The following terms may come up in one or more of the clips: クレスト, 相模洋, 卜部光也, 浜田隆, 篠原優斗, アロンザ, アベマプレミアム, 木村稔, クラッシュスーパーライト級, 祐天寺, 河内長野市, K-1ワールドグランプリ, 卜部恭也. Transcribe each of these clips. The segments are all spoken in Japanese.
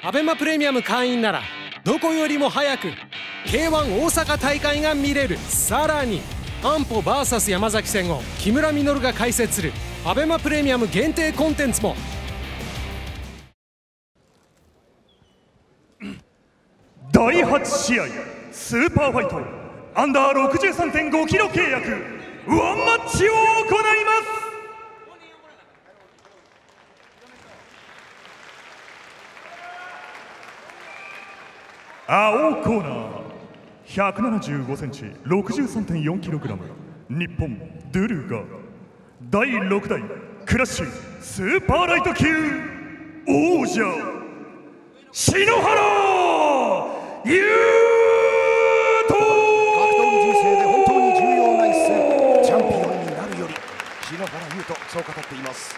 アベマプレミアム会員ならどこよりも早く K-1 大阪大会が見れる。さらに安保 VS 山崎戦を木村稔が解説するアベマプレミアム限定コンテンツも。第8試合スーパーファイトアンダー 63.5 キロ契約ワンマッチを行います。青コーナー175センチ 63.4 キログラム日本ドゥルーが第6代クラッシュスーパーライト級王者篠原優斗。格闘技人生で本当に重要な一戦、チャンピオンになるより篠原優斗、そう語っています。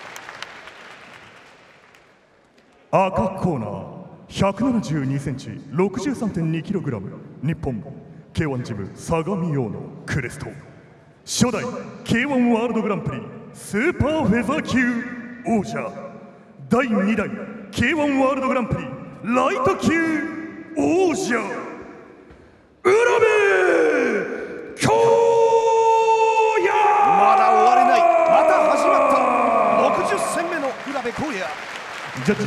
赤コーナー172センチ 63.2 キログラム日本 K-1 ジム相模洋のクレスト初代 K-1 ワールドグランプリスーパーフェザー級王者第2代 K-1 ワールドグランプリライト級王者卜部恭也。まだ終われない、また始まった。60戦目の卜部恭也。卜部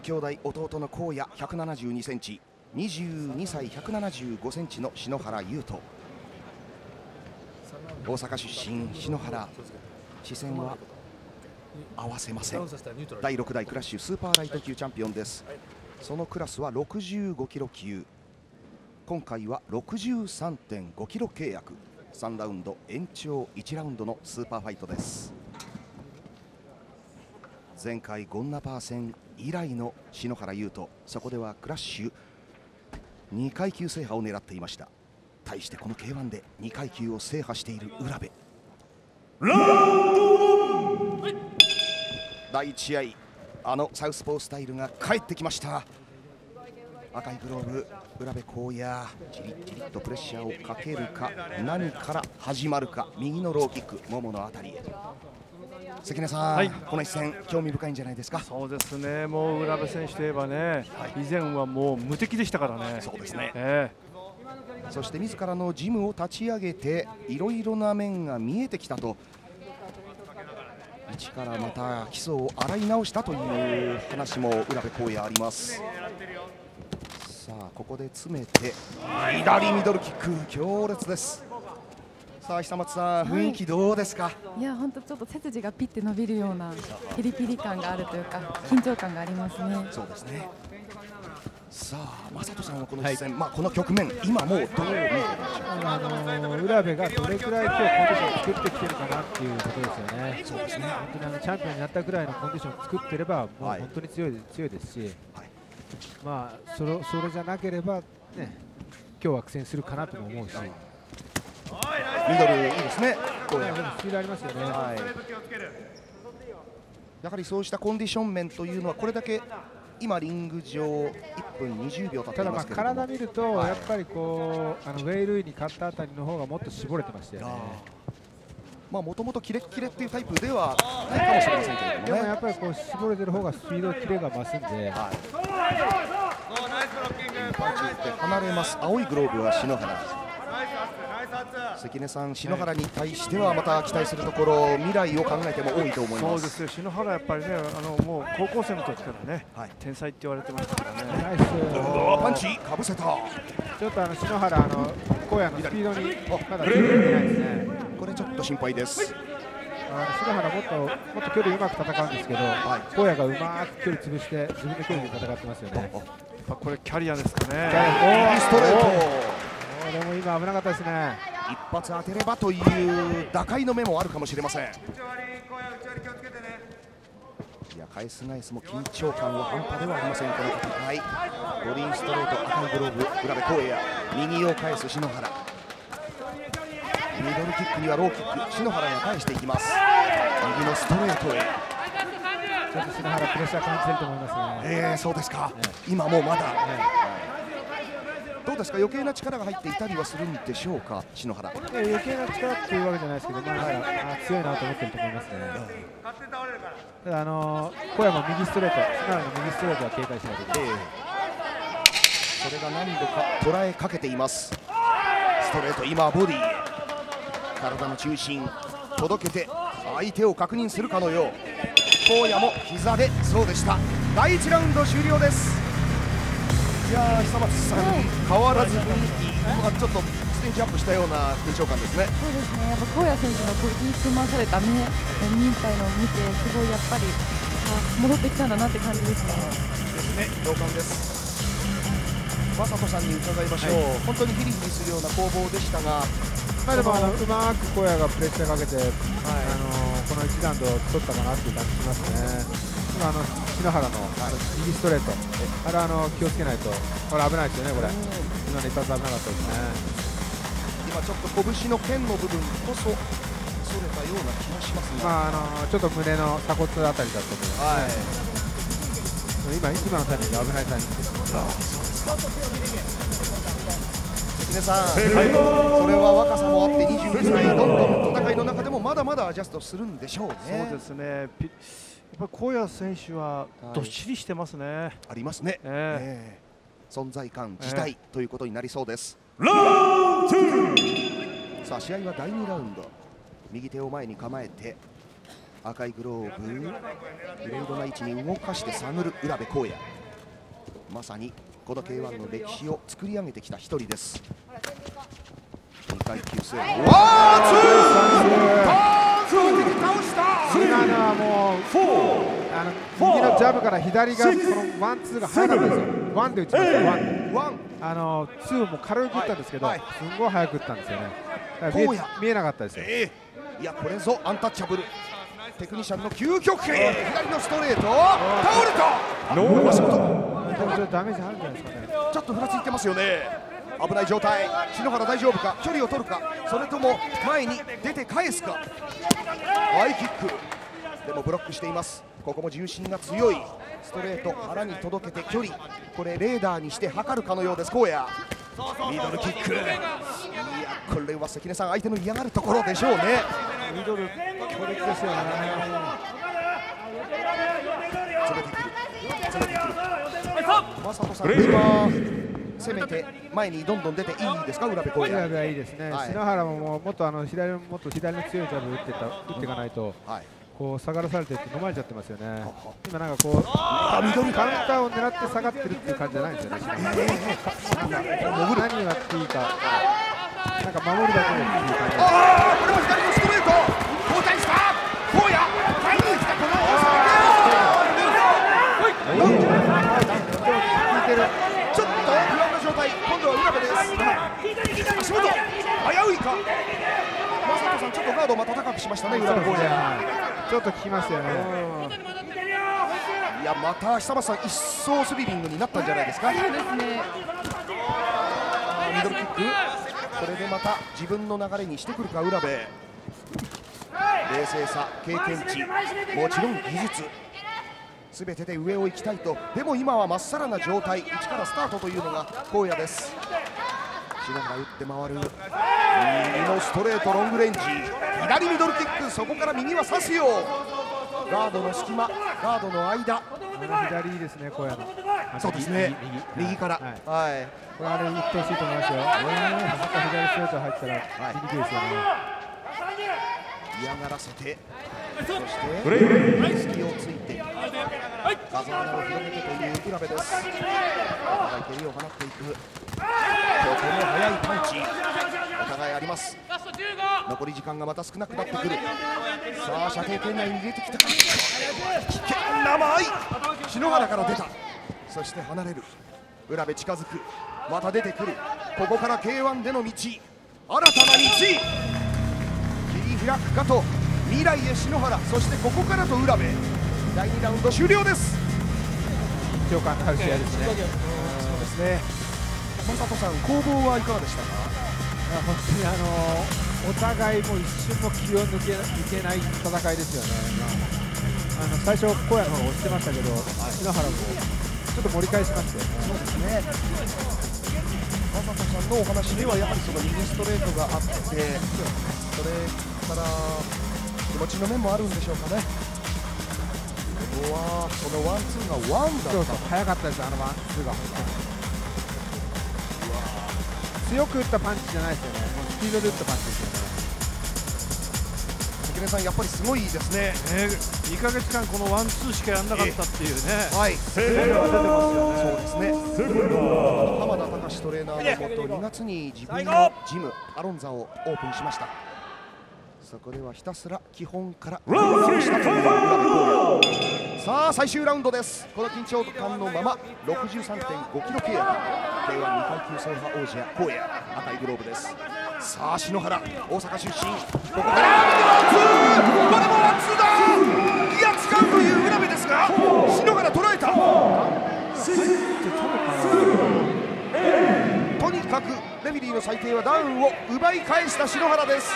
兄弟、弟の光也172センチ、22歳175センチの篠原優斗。大阪出身篠原、視線は合わせません。第6代クラッシュスーパーライト級チャンピオンです。そのクラスは65キロ級。今回は 63.5 キロ契約。3ラウンド延長1ラウンドのスーパーファイトです。前回ゴンナパー戦以来の篠原優斗、そこではクラッシュ2階級制覇を狙っていました。対してこの K-1 で2階級を制覇している卜部。第1試合、あのサウスポースタイルが帰ってきました。赤いグローブ、卜部光也、じりじりとプレッシャーをかけるか、何から始まるか。右のローキック、もものあたりへ。関根さん、はい、この一戦、興味深いんじゃないですか。そうですね、もう卜部選手といえばね、はい、以前はもう無敵でしたからね。そうですね。そして自らのジムを立ち上げて、いろいろな面が見えてきたと。一からまた基礎を洗い直したという話も卜部光也あります。さあ、ここで詰めて左ミドルキック、強烈です。さあ、久松さん、雰囲気どうですか。いや、本当ちょっと背筋がピッて伸びるようなピリピリ感があるというか、緊張感がありますね。そうですね。さあ、正人さんはこの一戦、はい、まあこの局面、今もうどう見えていますか。卜部がどれくらい今日コンディションを作ってきてるかなっていうことですよね。そうですね。本当にチャンピオンになったぐらいのコンディションを作ってれば、もう本当に強いですし。はい、まあそれじゃなければね、今日は苦戦するかなとも思うし。ミドルいいですね。こういうスピードありますよね。やはりそうしたコンディション面というのは、これだけ今リング上1分20秒経っていますけれども、ただ体見るとやっぱりこう、ウェイルイに勝ったあたりの方がもっと絞れてましたよね。まあもともとキレッキレっていうタイプではないかもしれませんけれどもね。でもやっぱりこう絞れてる方がスピードキレが増すんで。パンチ打って離れます。青いグローブは篠原。関根さん、篠原に対してはまた期待するところ、未来を考えても多いと思います。そうですよ、篠原やっぱりね、もう高校生の時からね、はい、天才って言われてましたからね。ナイスパンチかぶせた。ちょっと篠原、荒野のスピードにまだ出てないですね。これちょっと心配です。篠原もっと距離うまく戦うんですけど、荒野がうまく距離潰して自分で距離で戦ってますよね。これキャリアですかね。右ストレート。でも今危なかったですね。一発当てればという打開の目もあるかもしれません。いや、返す返すも緊張感は半端ではありません、この戦い。ボディーストレート、赤いグローブ、卜部光也。右を返す篠原。ミドルキックにはローキック、篠原が返していきます。右のストレートへ。ちょっと篠原プレッシャー感じてると思いますね。そうですか。今もまだどうですか、余計な力が入っていたりはするんでしょうか、篠原。余計な力っていうわけじゃないですけど、まあ強いなと思ってると思いますね。小山右ストレート、篠原の右ストレートは警戒しないといけない。それが何度か捉えかけています。ストレート、今ボディ体の中心届けて相手を確認するかのよう。高野も膝でそうでした。第1ラウンド終了です。いや久松さん、変わらず雰囲気がちょっとステージアップしたような緊張感ですね。そうですね、やっぱ高野選手のこう言い組まされた目、忍耐のを見て、すごいやっぱり戻ってきたんだなって感じですね。ですね、同感です。雅人さんに伺いましょう。はい、本当にヒリヒリするような攻防でしたが、でもうまく小屋がプレッシャーかけて、この1ラウンド取ったかなっていう感じしますね。今篠原の右ストレート、あれ気をつけないと、これ危ないですよね、これ、今の一発危なかったですね、今、ちょっと拳の剣の部分こそ、それたような気がしますね、ちょっと胸の鎖骨あたりだったと思います、今のタイミング、危ないタイミングです。関根さん、それは若さもあって22歳、どんどん戦いの中でもまだまだアジャストするんでしょうね。そうですね、やっぱり小谷選手はどっしりしてますね、ありますね、存在感自体ということになりそうです。さあ試合は第2ラウンド、右手を前に構えて赤いグローブ、グレードな位置に動かして探る浦部浩也、まさにこの K-1 の歴史を作り上げてきた一人です。2階級制ワーツー倒した今のはもう右のジャブから左がこのワンツーが速かったですよ。ワンで打ちました。ツーも軽く打ったんですけど、すごい速く打ったんですよね。見えなかったですよ。いやこれぞアンタッチャブルテクニシャンの究極。左のストレート倒れた。ダメージあるんじゃないですかね。ちょっとふらついてますよね。危ない状態。篠原大丈夫か。距離を取るか、それとも前に出て返すか。ワイキックでもブロックしています。ここも重心が強い。ストレート腹に届けて距離、これレーダーにして測るかのようです。荒野ミドルキック、いやこれは関根さん相手の嫌がるところでしょうね。ミドル強烈ですよね。詰めてくる詰めてくる。雅人さんは攻めて前にどんどん出ていいですか。浦部浩也はいいですね。篠原ももっと左の強いジャブを打っていかないと、こう下がらされて飲まれちゃってますよね。今なんかこうカウンターを狙って下がってるっていう感じじゃないんですよね。何がっていいか、なんか守るだけでっていう感じ。これも左のストレート交代した浩也、前に来たこの大阪がちょっと不安な状態。今度は浦部です。足元危ういか。雅人さんちょっとガードをまた高くしましたね。浦部浩也ちょっと効きますよね。いやまた久松さん一層スリリングになったんじゃないですか。そうですね。ミドルキック、これでまた自分の流れにしてくるか浦部。冷静さ、経験値、もちろん技術、全てで上を行きたいと。でも今はまっさらな状態、一からスタートというのが荒野です。篠原打って回る右のストレートロングレンジ、左ミドルキック、そこから右は刺すよ。ガードの隙間、ガードの間、左いいですね荒野の。そうですね、右からこれあれ打ってほしいと思いますよ。また左ストレート入ったら響きですよね。嫌がらせて、そして隙をついて画像を広げてという浦部です。お互い蹴りを放っていく。ここも速いパンチお互いあります。残り時間がまた少なくなってくる。さあ射程圏内に入れてきた。危険な間合い、篠原から出た。そして離れる。浦部近づく。また出てくる。ここから K-1 での道、新たな道開くかと。未来へ篠原、そしてここからと浦部。第2ラウンド終了です。緊張感のある試合ですね。そうですね。雅人さん攻防はいかがでしたか。本当にお互いも一瞬も気を抜けない戦いですよね。最初小屋の方が押してましたけど、篠原もちょっと盛り返しましたよね。そうですね。雅人田さんのお話にはやはりその右ストレートがあって、それから気持ちの面もあるんでしょうかね。うわー、このワンツーがワンだった。早かったです、あのワンツーが。うわー、強く打ったパンチじゃないですよね、もうスピードで打ったパンチですよね。関根さん、やっぱりすごいですね。2ヶ月間このワンツーしかやんなかったっていうね。はい、成果が出てますよね。そうですね。浜田隆トレーナーのもと、2月に自分のジムアロンザをオープンしました。そこではひたすら基本から練習したという裏で行為。さあ最終ラウンドです。この緊張感のまま 63.5 キロ契約 K-1 2階級制覇王者光也、赤いグローブです。さあ篠原、大阪出身、ここからワンツー、これもワンツーだ、いや使うという裏目ですが、篠原捉えた。とにかくレフェリーの裁定はダウンを奪い返した篠原です。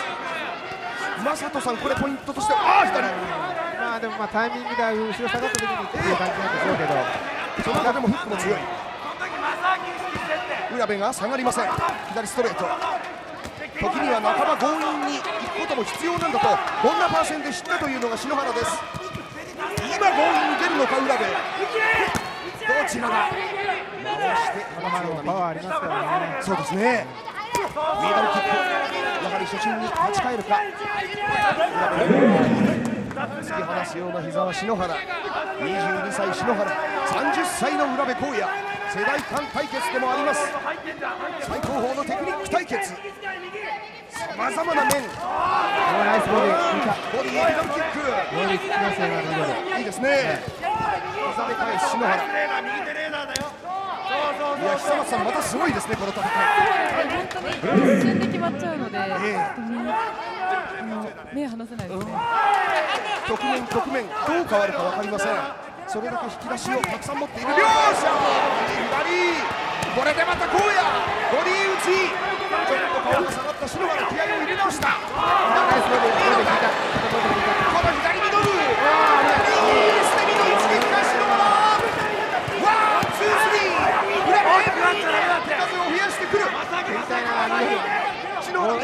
正人さん、これポイントとしては、ああ左、まあでもまあタイミングで後ろ下がった時にっていう感じなんでしょうけど、その中でもフックも強い。浦部が下がりません。左ストレート、時には仲間強引に行くことも必要なんだと、どんなパーセンで知ったというのが篠原です。今強引に出るのか浦部、どちらが回して花丸のパワーありますからね。そうですね、ミドルキック、やはり初心に立ち返るか。突き放すような膝は篠原、22歳篠原、30歳の浦部光也、世代間対決でもあります。最高峰のテクニック対決、さまざまな面、ナイスボディ、ボディミドルキック、いいですね。膝で返す篠原。いや久松さん、またすごいですね、この戦い。本当に一瞬で決まっちゃうので、目離せないですね。局面局面、どう変わるか分かりません。それだけ引き出しをたくさん持っている。両者左、これでまたこうやボディ打ち、ちょっと顔が下がった篠原、気合を入れました。この左ミドル、いい捨て身の一撃が篠原、風を増やしてくる。篠原、浦部、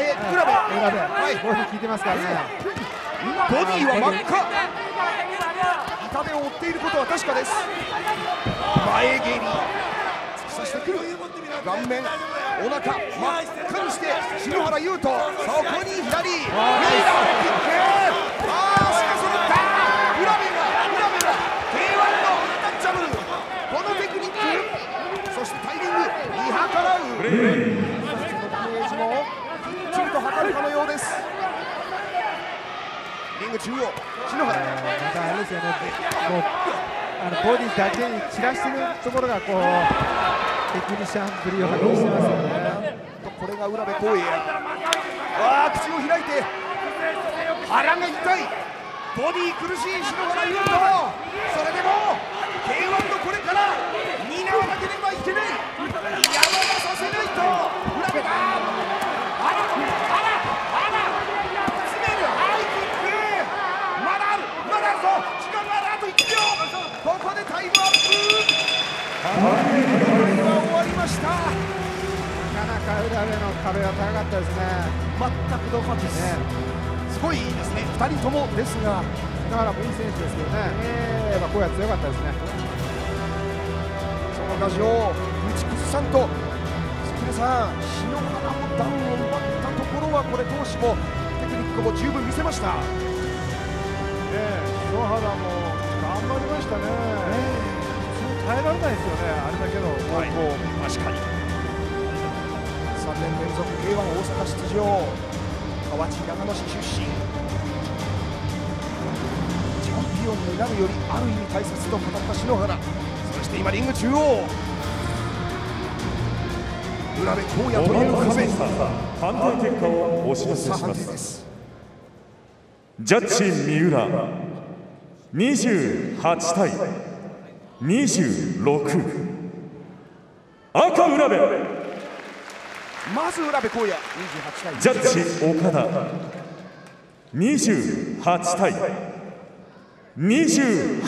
ボディ効いてますからね。ボディは真っ赤。痛手を負っていることは確かです。前蹴り、突き刺してくる。顔面、お腹、真っ赤にして篠原優斗、そこに左、右だ、キック。ああ、しかしそのだ、浦部が K-1 のアンタッチャブル。このテクニック。そしてタイミング、見計らう。そしてのダメージもきっちりと測るかのようです。リング中央、篠原。またあれですよね。もうボディだけに散らしてるところがこうテクニシャンぶりを発揮してますよね。これが浦部光也。わあ、口を開いて腹が痛い。ボディ苦しい篠原優斗。それでも K-1 のこれから。担わなければいけない、山がさせないと、浦部が、あっと、詰める、ハイキック、まだあるぞ、時間がある、あと1秒、ここでタイムアップ、これは終わりました、なかなか浦部の壁は高かったですね、全くどこですね、すごいいいですね、2人ともですが、だからもいい選手ですけどね、やっぱこうやって強かったですね。ラジオ打ち崩さんと、関根さん、篠原もダウンを奪ったところは、これ、投手もテクニックも十分見せました。篠原も頑張りましたね、普通耐えられないですよね、あれだけの、はい、確かに3年連続 K-1 大阪出場、河内長野市出身、チャンピオンになるよりある意味大切と語った篠原。そして今リング中央、浦部光也という壁、判定結果をお知らせします。ジャッジ三浦28対26、赤浦部、まず浦部光也28対、ジャッジ岡田28対28、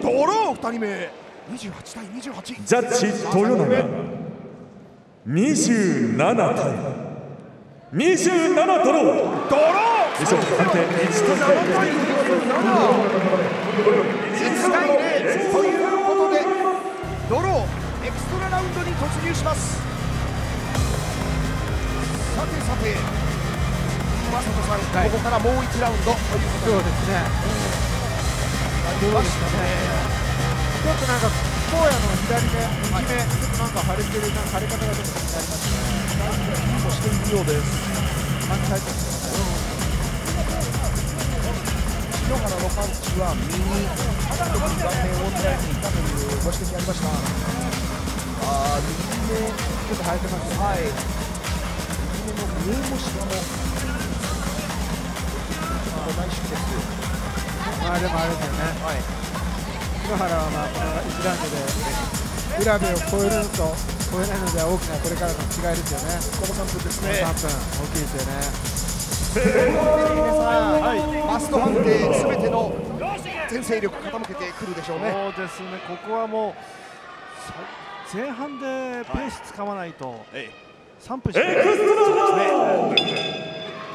ドロー2人目、28対28、ジャッジ豊永27対27ドロー。ドロー。以上、判定1対0ということでドローエクストララウンドに突入します。さてさて岩里さん、ここからもう1ラウンドということですね。どうでしたね。ちょっとなんか高野の左目、右目、ちょっとなんか腫れてる、なんか腫れ方がちょっと気になりますね。そしているようです。反対ですね。清原のパンチは右、特に顔面を捉えていたというご指摘ありました。ああ、右目ちょっと腫れてますね。はい。右目の上も下も大出血。まあでもあれですよね。はい、清原はまあこの1ラウンドで卜部を超えるのと超えないのでは大きなこれからの違いですよね。この3分ですね。3分大きいですよね。マスト判定、すべての全勢力傾けてくるでしょうね。そうですね。ここはもう前半でペースつかまないと3分しかないですね。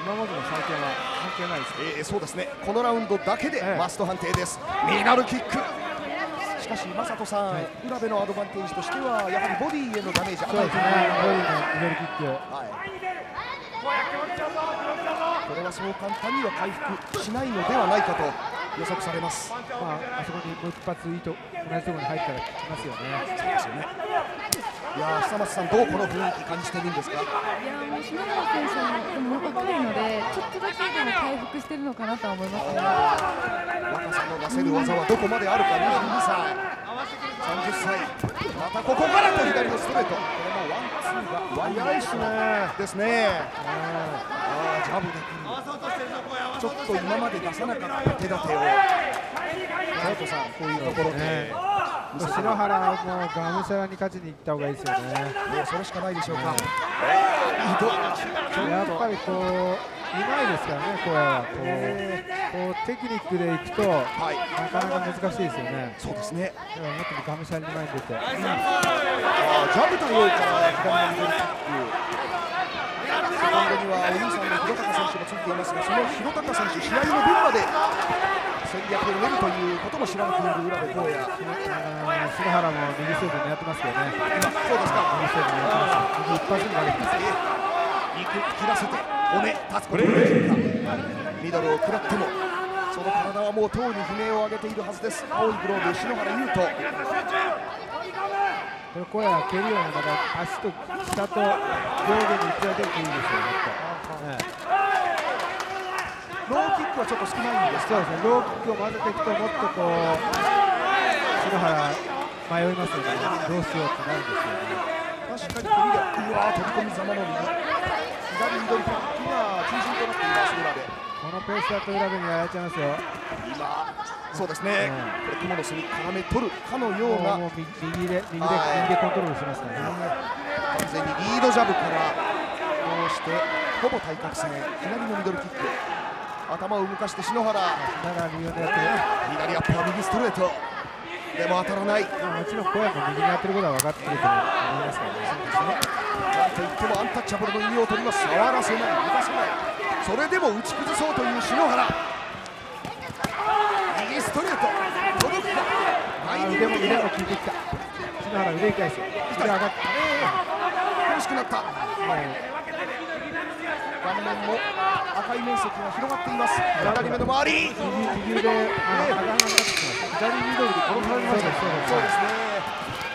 今までの最強は関係ないですね。そうですね。このラウンドだけでマスト判定です。ミドルキック。しかし正人さん、浦部のアドバンテージとしてはやはりボディへのダメージ。そうですね。ボディのミドルキック。はい。これはそう簡単には回復しないのではないかと予測されます。まああそこにもう一発いいと同じところに入ったら効きますよね。そうですよね。いやー、久松さん、どうこの雰囲気感じてるんですか。いやー、もう篠原選手も若いので、ちょっとだけでも回復してるのかなとは思いますね。若さの出せる技はどこまであるか、22歳、30歳、またここからと左のストレート、これもワンツーがワイヤーですね。ジャブで来る、ちょっと今まで出さなかった手立てを、直人さん、こういうところで。篠原もがむしゃらに勝ちに行った方がいいですよね。それしかないでしょうか。やっぱりこう、うまいですからね、これはこうテクニックでいくと、なかなか難しいですよね。そうですね。でももっとがむしゃらに前に出て、ジャブというか、左のミドルキック、セカンドにはお兄さんの廣高選手がついていますが、その廣高選手、試合の分まで。戦略を練るということも知らなくなる浦部公也。篠原も右セーブ狙ってますけどね。そうですか。右セーブ狙ってます。一発に投げてます。肉切らせて骨立つことができるか。ミドルを食らってもその体はもうとうに悲鳴を上げているはずです。青いグローブ篠原優斗。これ公也は蹴るような形、足と下と上下に一度出ていいんですよ。ローキックはちょっと少ないんですけど、ローキックを混ぜていくと、もっとこう、篠原、迷いますよね、どうしようってなるんですよね。確かに首が、うわー、飛び込みざまの右、左ミドルキックが中心となっています、浦部。このペースだと浦部にやられちゃいますよ。今、そうですね、これ、雲の隅、絡め取るかのような、もう右でコントロールしましたね。完全にリードジャブから、こうして、ほぼ対角線、左のミドルキック。頭を動かして篠原、左アッパー、右ストレートでも当たらない。もちろん小山も右にやってることは分かっていると思いますからね。なんといってもアンタッチャブルの意味を取ります。触らせない、動かせない、それでも打ち崩そうという篠原。右ストレート届くか。腕も効いてきた。篠原腕痛いですよ。腕上がった、苦しくなった。顔面も赤い面積が広がっています。左目の周り。右腕、左ミドルで転がりました。そうですね。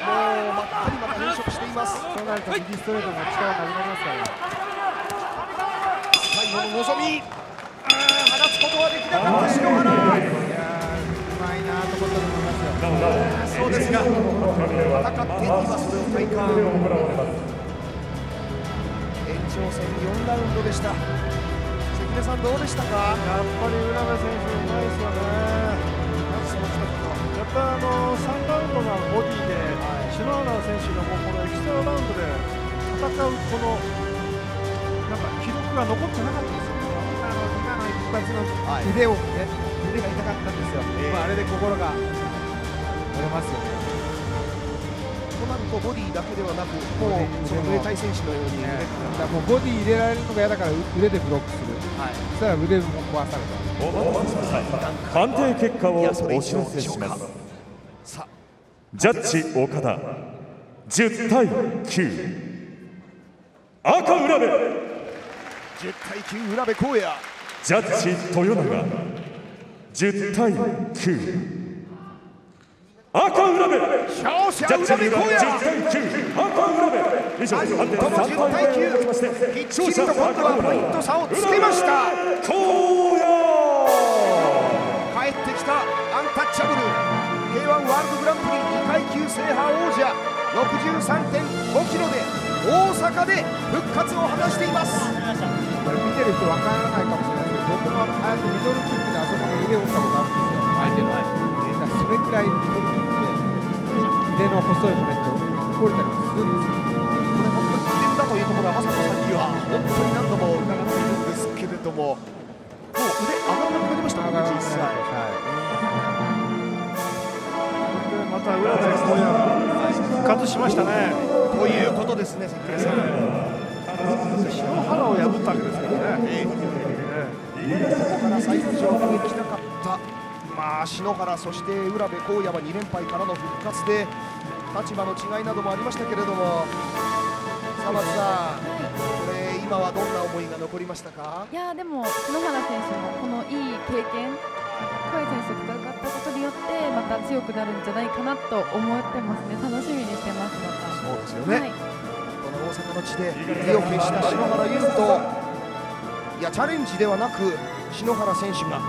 もうまったりまた変色しています。そうなると右ストレートの力がなくなりますから。最後の望み。放つことはできなかった篠原。いやー、うまいなと思ったと思いますよ。そうですが、戦って今それを体感。挑戦4ラウンドでした。関根さんどうでしたか。やっぱり浦部選手うまいですよね。やっぱ3ラウンドがボディで、篠原選手がもうこのエクストララウンドで戦うこのなんか記録が残ってなかったですよね。今の一発の腕をね、腕が痛かったんですよ。まああれで心が折れますよね。こなるとボディだけではなく、もうそのムエタイ選手のように、もうボディ入れられるのが嫌だから腕でブロックする、そしたら腕も壊された。判定結果をお知らせします。ジャッジ岡田10対9赤浦部、10対9浦部公也。ジャッジ豊永10対9赤浦部、ジャッジ10対9赤浦部。以上、判定3対0をもちまして、勝者赤浦部の浦部公也。帰ってきたアンタッチャブル K-1 ワールドグランプリ2階級制覇王者 63.5 キロで大阪で復活を果たしています。これ見てる人分からないかもしれないけど、僕のあのミドルキックであそこに腕を打ったことあるんですよ。だからそれくらいミドルキックで腕の細い骨って折れたりするんですよ。これ本当に似てるなというところは雅子さんには本当に何度も伺っているんですけれども、もう腕上がらなくなりましたね、実際。また浦部が復活しましたね。ということですね、関根さん。篠原を破ったわけですからね。最初に来なかった、まあ、篠原、そして浦部公也は2連敗からの復活で、立場の違いなどもありましたけれども、さあ松さん、これ今はどんな思いが残りましたか？いやでも篠原選手もこのいい経験、甲斐選手と戦ったことによって、また強くなるんじゃないかなと思ってますね、楽しみにしてます。またそうですよね、はい、この大阪の地で意を決した篠原優と、いやチャレンジではなく篠原選手が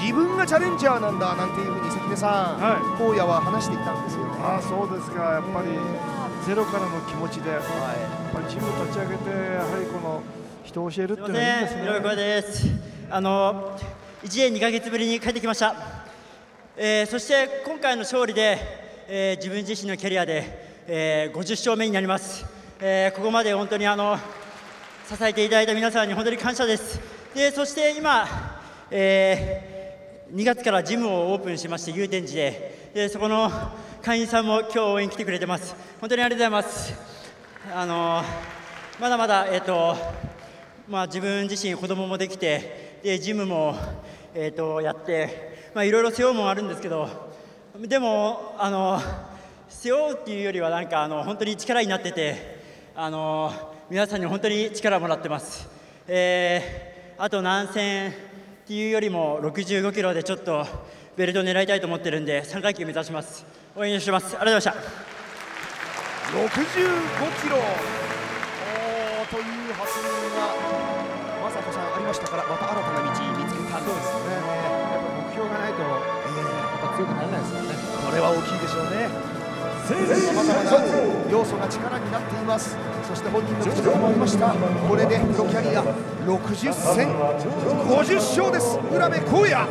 自分がチャレンジャーなんだなんていうふうに関根さん、はい、公也は話していたんですよね。ああそうですか、やっぱりゼロからの気持ちで、はい、やっぱりチームを立ち上げて、やはりこの人を教えるっていうのはいいですね。広い声です。1年2ヶ月ぶりに帰ってきました、そして今回の勝利で、自分自身のキャリアで50勝目になります、ここまで本当に支えていただいた皆さんに本当に感謝です。でそして今、2月からジムをオープンしまして、祐天寺で、そこの会員さんも今日応援来てくれてます。本当にありがとうございます。まだまだ、自分自身子供もできて、でジムも、やって、いろいろ背負うもあるんですけど、でも背負うっていうよりはなんか本当に力になってて、皆さんに本当に力をもらってます、あと何戦っていうよりも65キロでちょっとベルトを狙いたいと思ってるんで、3階級目指します。応援してます。ありがとうございました。65キロという発言が雅子さんありましたから、また新たな道見つけた。そうですね、やっぱ目標がないと、やっぱ強くならないですよね。これは大きいでしょうね。さまざまな要素が力になっています。そして本人の口からもありました、これでプロキャリア60戦50勝です、浦部公也。